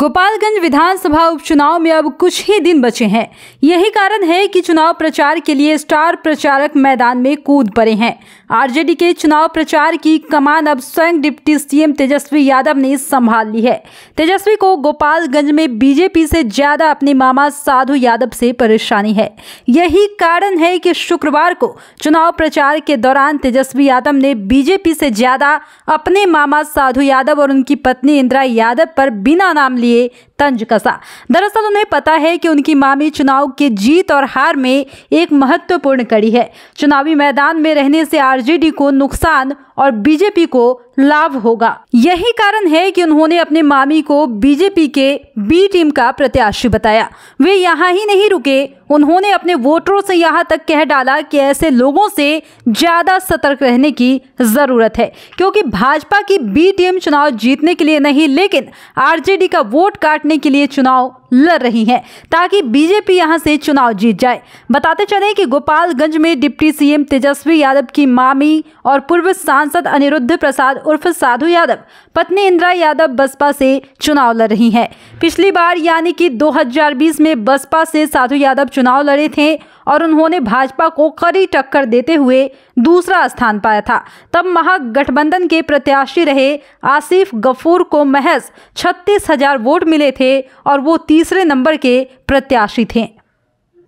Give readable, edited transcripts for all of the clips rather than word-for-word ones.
गोपालगंज विधानसभा उपचुनाव में अब कुछ ही दिन बचे हैं। यही कारण है कि चुनाव प्रचार के लिए स्टार प्रचारक मैदान में कूद पड़े हैं। आरजेडी के चुनाव प्रचार की कमान अब स्वयं डिप्टी सीएम तेजस्वी यादव ने संभाल ली है। तेजस्वी को गोपालगंज में बीजेपी से ज्यादा अपने मामा साधु यादव से परेशानी है। यही कारण है कि शुक्रवार को चुनाव प्रचार के दौरान तेजस्वी यादव ने बीजेपी से ज्यादा अपने मामा साधु यादव और उनकी पत्नी इंदिरा यादव पर बिना नाम लिए तंज कसा। दरअसल उन्हें पता है कि उनकी मामी चुनाव के जीत और हार में एक महत्वपूर्ण कड़ी है। चुनावी मैदान में रहने से आरजेडी को नुकसान और बीजेपी को लाभ होगा। यही कारण है कि उन्होंने अपने मामी को बीजेपी के बी टीम का प्रत्याशी बताया। वे यहाँ ही नहीं रुके, उन्होंने अपने वोटरों से यहाँ तक कह डाला कि ऐसे लोगों से ज्यादा सतर्क रहने की जरूरत है, क्योंकि भाजपा की बी टीम चुनाव जीतने के लिए नहीं लेकिन आरजेडी का वोट काटने के लिए चुनाव लड़ रही है, ताकि बीजेपी यहां से चुनाव जीत जाए। बताते चले कि गोपालगंज में डिप्टी सीएम तेजस्वी यादव की मामी और पूर्व सांसद अनिरुद्ध प्रसाद उर्फ साधु यादव पत्नी इंदिरा यादव बसपा से चुनाव लड़ रही हैं। पिछली बार यानी कि 2020 में बसपा से साधु यादव चुनाव लड़े थे और उन्होंने भाजपा को कड़ी टक्कर देते हुए दूसरा स्थान पाया था। तब महागठबंधन के प्रत्याशी रहे आसिफ गफूर को महज 36,000 वोट मिले थे और वो तीसरे नंबर के प्रत्याशी थे।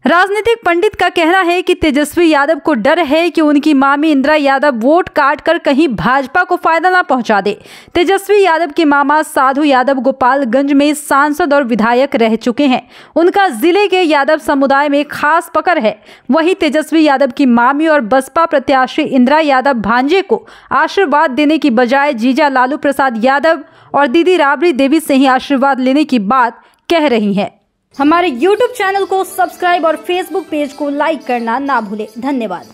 राजनीतिक पंडित का कहना है कि तेजस्वी यादव को डर है कि उनकी मामी इंदिरा यादव वोट काटकर कहीं भाजपा को फायदा ना पहुंचा दे। तेजस्वी यादव के मामा साधु यादव गोपालगंज में सांसद और विधायक रह चुके हैं। उनका जिले के यादव समुदाय में खास पकड़ है। वहीं तेजस्वी यादव की मामी और बसपा प्रत्याशी इंदिरा यादव भांजे को आशीर्वाद देने की बजाय जीजा लालू प्रसाद यादव और दीदी राबड़ी देवी से ही आशीर्वाद लेने की बात कह रही हैं। हमारे YouTube चैनल को सब्सक्राइब और Facebook पेज को लाइक करना ना भूलें। धन्यवाद।